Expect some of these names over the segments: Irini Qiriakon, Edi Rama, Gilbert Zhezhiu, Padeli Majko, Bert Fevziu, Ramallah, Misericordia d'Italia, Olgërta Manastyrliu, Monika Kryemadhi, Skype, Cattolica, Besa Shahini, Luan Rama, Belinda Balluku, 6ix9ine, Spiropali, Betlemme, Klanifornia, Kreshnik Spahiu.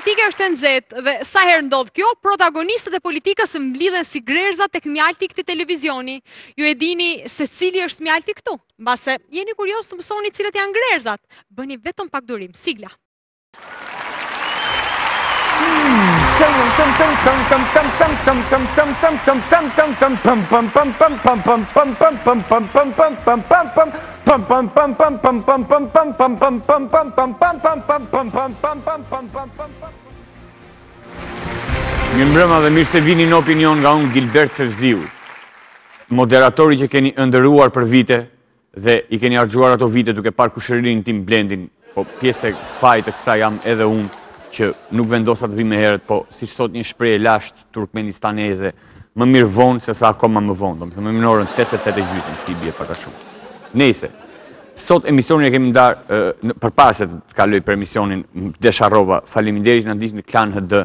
politike është e nxehtë dhe sa herë ndodh kjo, protagonistët e politikës mblidhen si grerza tek mjalti i këtij televizioni. Ju e dini se cili është mjalti këtu? Mbase jeni kurioz të mësoni cilat janë grerzat. Bëni vetëm pak durim. Sigla. Mirëmbrëma dhe mirë se vini në opinion nga unë Gilbert Zhezhiu, moderatori që keni ëndërruar për vite dhe i keni harxuar ato vite duke parë kushërinë tim Blendin, po pjesë e fajit të kësaj jam edhe unë që nuk vendosa të vim e herët, po si thot një shprehje lashtë turkmenistaneze, më mirë vonë se sa akoma më vonë, do të thonë më minorën 88 gjysmë, si bie pak a shumë. Nëse sot emisionin e kemi ndar përpara se të kaloj për emisionin Desharrova, faleminderit që na ndiqni Klan HD,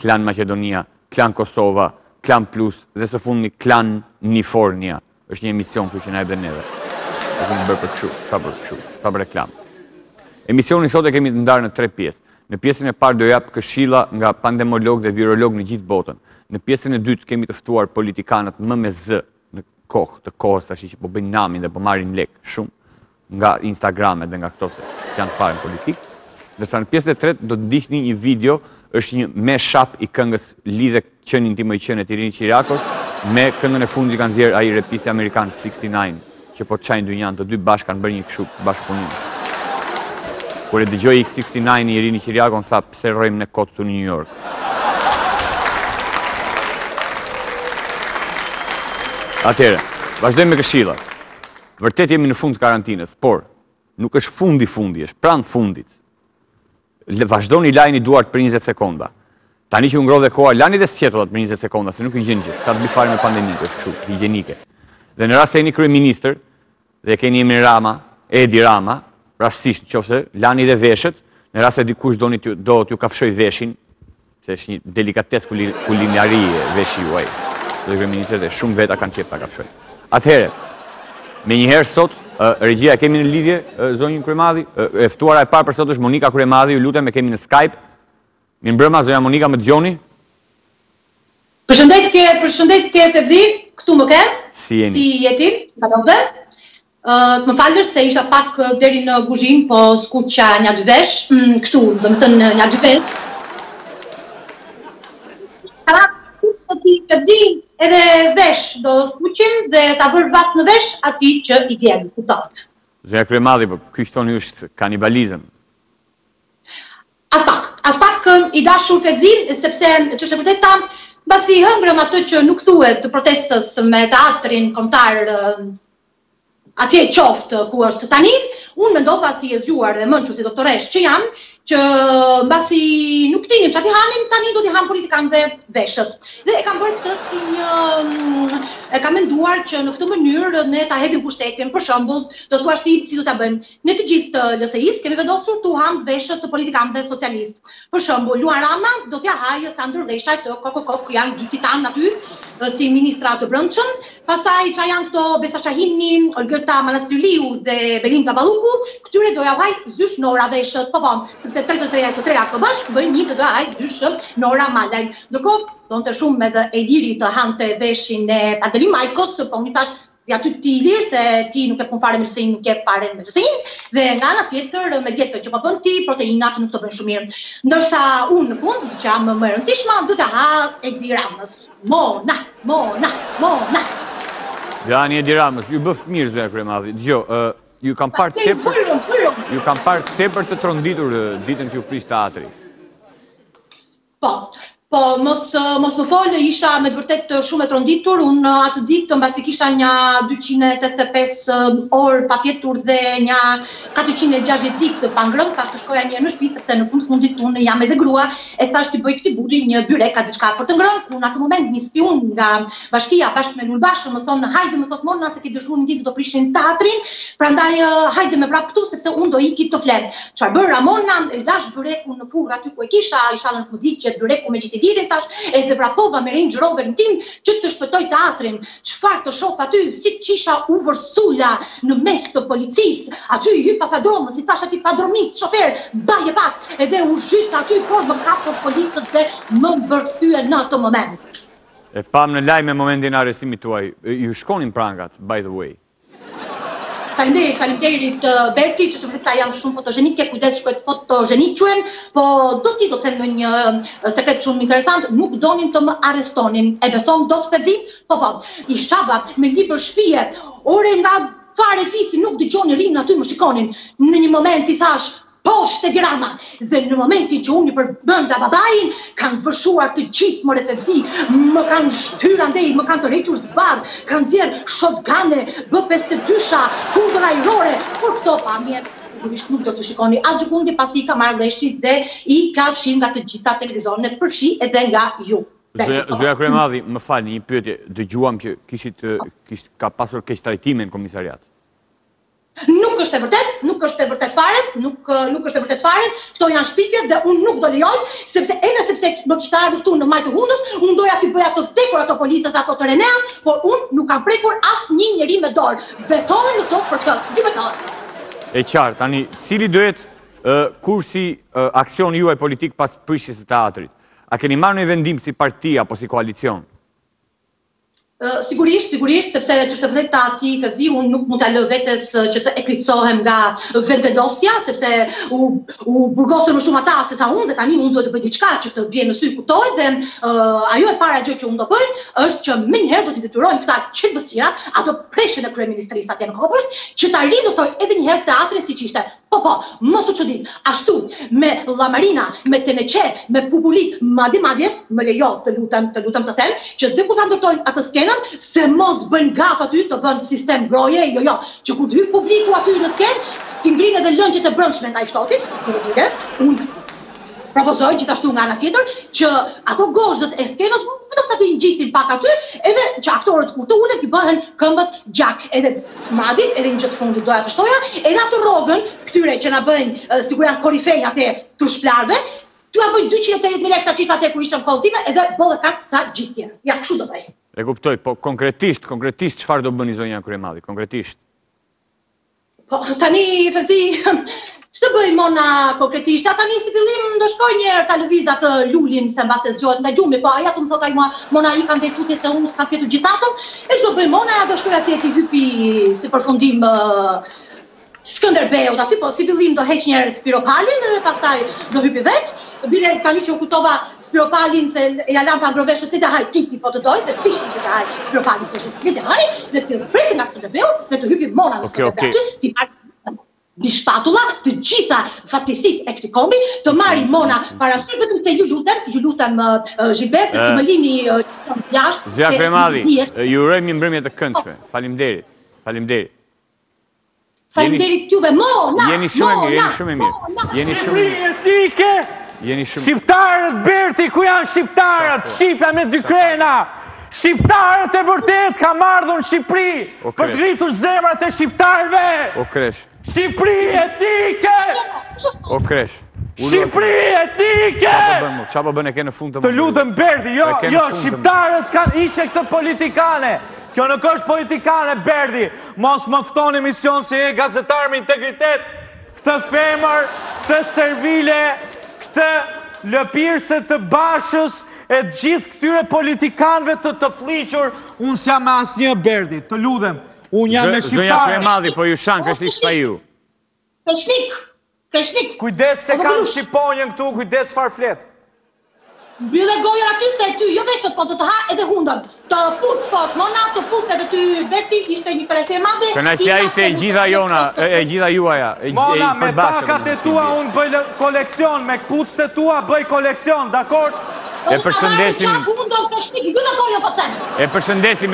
Klan Maqedonia, Klan Kosova, Klan Plus dhe së fundmi Klan Nifornia. Është një emision që na e bën neve. Do të bëj për reklam. Emisionin sot e kemi të ndarë në tre pjesë. Në pjesën e parë do jap këshilla nga pandemolog dhe virolog në gjithë botën. Në pjesën e dytë kemi të ftuar politikanët më me z në kohë, të kohës tash që po bëjnë namin dhe po marrin lek shumë nga Instagramet dhe nga këto që janë fare në politikë. Ndërsa në pjesën e tretë do të ndiqni një video, është një mashup i këngës Lidhe Qenin Ti më Qen e Tirin Qirakos me këngën e fundit që kanë nxjerr ai repisti amerikan 69 që po çajnë dynjan, të dy bashkë kanë bërë një kështu bashkëpunim. Kur e dëgjoj X69 i Irini Qiriakon, tha pse rrojmë në kotë të New York. Atëherë, vazhdojmë me këshillat. Vërtet jemi në fund të karantinës, por nuk është fundi, është pranë fundit. Vazhdoni lajini duart për 20 sekonda. Tani që u ngrodh koha, lani dhe sqetullat për 20 sekonda, se nuk i gjen gjë. S'ka të bëj fare me pandeminë, është kështu, higjienike. Dhe në rast se jeni kryeministër dhe keni emrin Rama, Edi Rama, rastisht qofse, lani dhe veshët, në rast se dikush do t'ju kafshoj veshin, se është një delikates kulinari veshi juaj, dhe kryeministët e shumë veta kanë qef ta kafshoj. Atëherë, me njëherë sot, regjia kemi në lidhje, zonjën Kryemadhi, e ftuara e parë për sot është Monika Kryemadhi, ju lutem e kemi në Skype. Mirëmbrëma, zonja Monika, më dëgjoni? Përshëndetje Fevzi, këtu më ke, si jeti, banove. Më falër se isha pak deri në guzhin, po s'kuqa një gjvesh, kështu, dhe më thënë një gjvesh. Kara, të ti këpëzi edhe vesh, do s'kuqim dhe ta vërë vatë në vesh ati që i vjenë, kutat. Zonja Kryemadhi, për kështoni është kanibalizm? As pak i dashur Fevzi, sepse që shë vërteta, basi hëngrëm atë që nuk thuet të protestës me teatrin kombëtarë, atje qoftë ku është tani, unë mendova si e zgjuar dhe mënçu si doktoresh që jam, që mbasi nuk tinim që ati hanim, tani do t'i han politikanëve veshët. Dhe e kam bërë këtë si një, e kam menduar që në këtë mënyrë ne ta hedhim pushtetin, për shembull, do thua shti si do t'a bëjmë. Ne të gjithë të LSI-s kemi vendosur t'u han veshët të politikanëve socialistë. Për shembull, Luan Rama do t'ja hajë sa ndërveshaj të kokokok, janë dy titan aty, si ministra të brëndshëm, pastaj që janë këto Besa Shahini, Olgërta Manastyrliu dhe Belinda Balluku, këtyre doja vaj zysh nora veshët, sepse 33 të treja të bashkë, bëjnë një të doja vaj zysh nora malen. Ndërko, donë të shumë edhe e liri të hante veshin e Padeli Majkos, po një tash, ja ty ti i lirë, se ti nuk e pun fare mësëin, nuk e fare mësëin, dhe nga nga tjetër me djetër që përbën ti, proteina që nuk të bënë shumirë. Ndërsa unë në fund, që jam më rëndësishma, du të ha Edi Ramës. Mona! Gjani Edi Ramës, ju bëftë mirë, zonja Kryemadhi. Dgjo, ju kam parë tepër të tronditur ditën që ju prish teatri. Po, mos më folë, isha me dëvërtet shumë e tronditur, unë atë ditë mbasi kisha një 285 orë pa fjetur dhe një 460 ditë të pangrën, thash të shkoja një në shtëpi, sepse në fundit unë jam edhe grua, e thash të bëj këti buri një byrek a diçka për të ngrënë, ku në atë moment një spiun nga bashkia bashkë me Lulbashën, më thonë, hajde më thotë Mona, se ki dëshunë një si do prishin teatrin, prandaj hajde me prapë këtu, sepse unë do iki të flenë. Çfarë bëra Mona, elbash byrekun në furrë aty ku e kisha, isha në kudiqet byreku me djerin tash, edhe vrapova me Range Roverin tim që të shpëtoj teatrin. Çfarë të shoh aty, si qisha u vërsula në mes të policisë, aty hypa fadromës, i tash atij padromist, shofer, baje pak, edhe u zhyt aty, por më kapën policët dhe më mbërthyen në atë moment. E pam në lajme momentin arrestimit tuaj, ju shkonin prangat, by the way. Faleminderit Berti, që vërtet ta jam shumë fotogenike, kujdes shkoj të fotogenikuem, po do ti do të them një sekret shumë interesant, nuk donin të më arrestonin. E beson do të Fevzi? Po po. I shava me libër shpije, ore nga fare fisi nuk dëgjoni rinë aty më shikonin. Në një moment i thash poshtë Edi Rama, dhe në momentin që unë i përmenda babajin, kanë vëshuar të gjithë më Fevzi, më kanë shtyra ndej, më kanë tërhequr zvarr, kanë zjerë shotgane, B-52-sha, kundër ajrore, por këto pamje, sigurisht nuk do të shikoni asgjë kundi, pasi i ka marrë leshit dhe i ka fshirë nga të gjitha televizionet, përfshi edhe nga ju. Zoja Kryemadhi, më falni, një pyetje, dëgjuam që ka pasur keqtrajtime në komisariat. Nuk është e vërtet, nuk është e vërtet fare, këto janë shpifjet dhe unë nuk do lejoj, sepse edhe sepse më kishte ardhur këtu në majtë hundës, unë doja t'i bëja të vdekur ato policës, ato të Reneas, por unë nuk kam prekur asnjë njeri me dorë. Betohem më sot për këtë, di betohem. E qartë, tani, cili duhet kursi aksion juaj politik pas prishjes së teatrit? A keni marrë një vendim si parti apo si koalicion? Sigurisht, sepse që është vërtet ati Fevzi, unë nuk mund të lë vetes që të eklipsohem nga vetvedosja, sepse u burgosën më shumë ata se sa unë, dhe tani unë duhet të bëj diçka që të bie në sy, kuptoj, dhe ajo e para gjë që unë do bëj është që më njëherë do t'i detyrojmë këta qelbësira, ato preshën e kryeministrisë atje në Kopësht, që ta rindërtoj edhe një herë teatrin siç ishte. Po, mos u çudit, ashtu me llamarina, me teneçe, me populit, madje më lejo, të lutem të them që dhe ku ta ndërtojnë atë skenën, se mos bën gaf aty të bën sistem groje, jo, që kur të hyr publiku aty në sken, të ngrihen edhe lëngjet e brendshme ndaj ftohtit, unë propozoj gjithashtu nga ana tjetër që ato gozhdët e skenës vetëm sa të ngjisin pak aty, edhe që aktorët kur të ulen t'i bëhen këmbët gjak, edhe madit, edhe një gjë të fundit doja të shtoja, edhe atë rrogën këtyre që na bëjnë sikur janë korifej atë tushplarëve, t'u bëj 280.000 lekë sa çishte atë kur ishte në kohën time, edhe bollë kaq sa gjithë tjerë. Ja, kështu do bëj. E kuptoj, po konkretisht, qëfar do bëni zonja Kryemadhi, konkretisht? Po, tani, Fevzi, që të bëj mona konkretisht, a tani si fillim do shkoj njerë të lëvizat të lullin, se në bases gjohet nga gjumi, po aja të më thot a mona i kanë detutje se unë s'kam pjetu gjithatëm, e që do bëj mona, do shkoj atje t'i hypi si përfundim Skënderbeut, aty po si fillim do heq njerë Spiropalin dhe pastaj do hypi veç. Bile tani që u kutova Spiropalin se ja lam pa ndroveshë të haj titi, po të doj se tishti të haj Spiropalin të shumë të haj dhe të zpresin nga Skënderbeut dhe të hypi mona në Skënderbeut. Një shpatula të gjitha fatlisit e këti kombi të marri mona parasur, vetëm se ju lutem Gilbert, të më lini jashtë. Zoja Kryemadhi, ju urojmë një mbrëmje të këndshme. Faleminderit. Faleminderit juve, mona! Jeni shumë e mirë. Shqiptarët, Berti, ku janë shqiptarët? Shqipja me dy krena. Shqiptarët e vërtet ka mardhën Shqipëri për të gritur zemrat e shqiptarëve. Shqipëri etike! Shqipëri etike! Qa po bën e ke në fund të më bërë? Të lutëm Berti, jo, shqiptarët kanë iqe këtë politikane. Kjo nuk është politikane, Berti, mos më fton emision se je gazetar me integritet, këtë femër, këtë servile, këtë lëpirëse të bashës, e gjithë këtyre politikanëve të fliqur, unë s'jam me asnjë, Berti, të ludhem, unë jam me shqiptarë. Zonja Kryemadhi, po ju shanë, kështik s'pa ju. Kështik. Kujdes se kam shqiponjën këtu, kujdes farë fletë. Bile gojën aty se ty, jo veqët, po të të ha edhe hundën. Të pus, po, mona, të pus edhe ty, Berti, ishte një kresje madhe. Këna që ja ishte e gjitha jona, e gjitha juaja. Mona, me takat e tua unë bëj koleksion, me këpucët e tua bëj koleksion, dakord? E përshëndesim,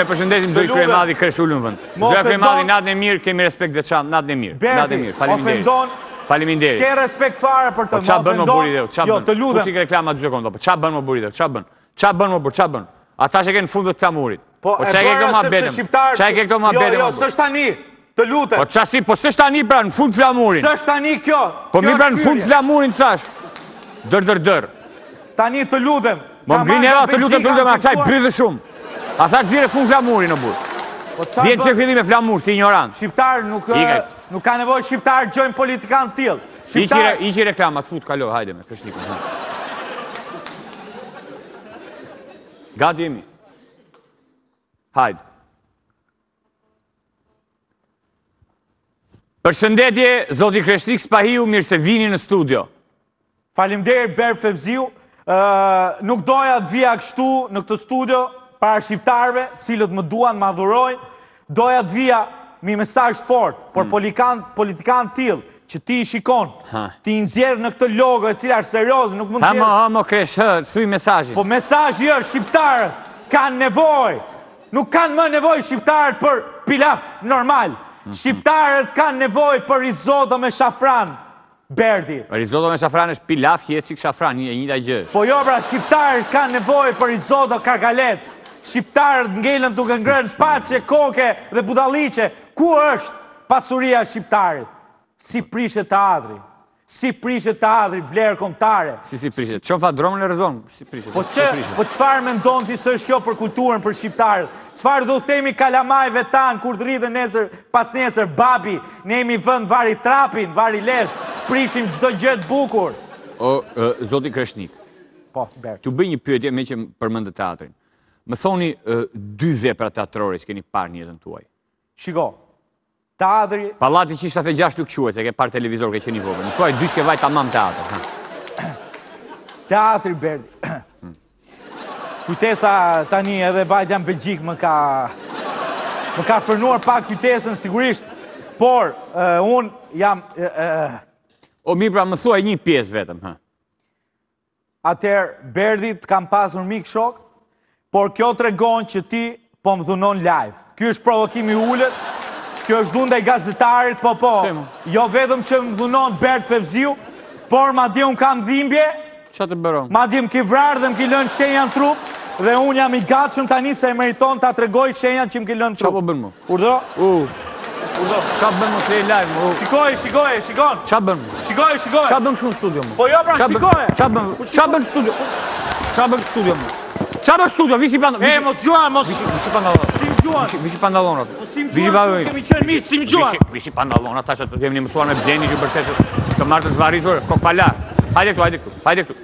Zoja Kryemadhi, kreshullën vënd. Zoja Kryemadhi, natën e mirë, kemi respekt dhe çam, natën e mirë. Berti, ofendon. Faleminderit. S'ke respekt fare për të mafendon. Qa bën më buri dhe, qa bën? Ata që ke në fundët të murit. Po e bërë sepse shqiptarë... Jo, sështë tani, të lutem. Po sështë tani pra në fundë flamurin. Sështë tani kjo. Po mi pra në fundë flamurin të sash. Dër. Tani të lutem. Më ngrinë era, të lutëm, a qaj bryzë shumë. A tha të zire fun flamuri në burë. Vjenë që fillim e flamur, si ignorant. Shqiptarë nuk ka nevoj, shqiptarë gjojnë politikanë tjilë. Iqi reklama, të fut, kaloj, hajde me, këshnikën. Gati jemi. Hajde. Përshëndetje, Zoti Kreshnik Spahiu, mirë se vini në studio. Faleminderit Bert Fevziu. Nuk doja të vija kështu në këtë studio para shqiptarëve, cilët më duan, më adhurojnë. Doja të vija me mesazh fort, por politikan tillë që ti i shikon, ti i nxjerr në këtë logë e cila është serioze, nuk mund të jetë. Hamo Kresh, thuaj mesazhin. Po mesazhi është shqiptarët kanë nevojë. Nuk kanë më nevojë shqiptarët për pilaf normal. Shqiptarët kanë nevoj për risotto me shafran, Berdi. Risotto me shafran është pilaf që jetë qik shafran, e njëta gjë. Po jo, pra, shqiptarët kanë nevoj për risotto karkalec. Shqiptarët ngelen duke ngrënë paçe, koke dhe budalliqe. Ku është pasuria shqiptarët? Si prishet të adri. Si prishet të adri, vlerë kombëtare. Si prishet. Qo fa dromë në rëzonë, si prishet. Po qëfar me ndonë ti së është kjo për kulturën, për shqiptarët? Qëfar do themi kalamajve tanë, kur të rridhe nesër, pas nesër, babi, ne jemi vënd vari trapin, vari lesh, prishim qdo gjëtë bukur. O, Zoti Kreshnik, të bëj një pyetje me që përmëndë teatrin. Më thoni dy vepra teatrore që keni parë një jetën tuaj. Shiko, teatri... Palati 176 nuk quhet, se ke parë televizor, ke qenë i vogël. Në tuaj dy shke vaj tamam teatr. Teatri, Berdi. Kujtesa tani edhe vajtja në Belgjik më ka fërnuar pak kujtesën sigurisht, por unë jam... O mi pra më thuaj një pjesë vetëm, ha? Atër, Berdit kam pasur mik shok, por kjo të regon që ti po më dhunon live. Kjo është provokimi ullët, kjo është dhunda i gazetarit, po, jo vedhëm që më dhunon Bert Fevziu, por ma di unë kam dhimbje, ma di më ki vrarë dhe më ki lënë shenja në trup. Dhe unë jam i gatshëm tani se e meriton ta tregoj shenjat që më ke lënë trup. Qa po bën mu? Urdhro? Urdhro. Qa bën mu të e live mu? Shikoj, shikon. Qa bën mu? Shikoj. Qa bën këshu në studio mu? Po jo pra, shikoj. Qa bën studio mu? Qa bën studio, vishi pandalon. E, mos gjuan. Vishi pandalon. Sim gjuan. Vishi pandalon. Sim gjuan. Hajde këtu.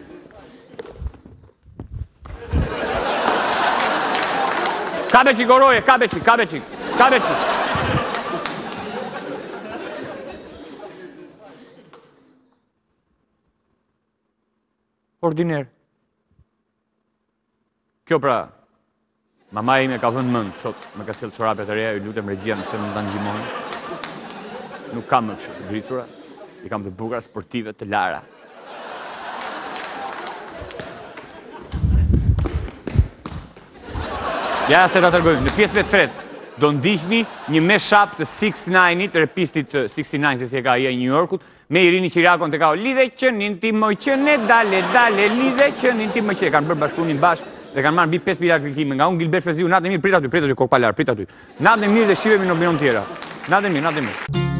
Kabeqik, oroje, kabeqik. Ordiner. Kjo pra, mama ime ka thënë mëndë, sot me ka sjellë çorape të reja, ju lutem regjia nëse më ta ndihmoni. Nuk kam më kështu gritura, i kam të bukura, sportive, të lara. Ja, se ta tërgojmë, në pjesën e tretë, do ndishni një mashup të 6ix9ine-it, repistit 6ix9ine, se si e ka ai e New Yorkut, me Irini Qirakon të ka o lidhe qënin ti moj qëne, dale, lidhe qënin ti moj qëne. Kanë bërë bashkëpunim bashkë dhe kanë marrë mbi 5 miliardë klikime nga unë, Gilbert Zhezhiu, natë e mirë, prit aty, kokpalar, prit aty. Natë e mirë dhe shivemi në opinion tjera. Natë e mirë.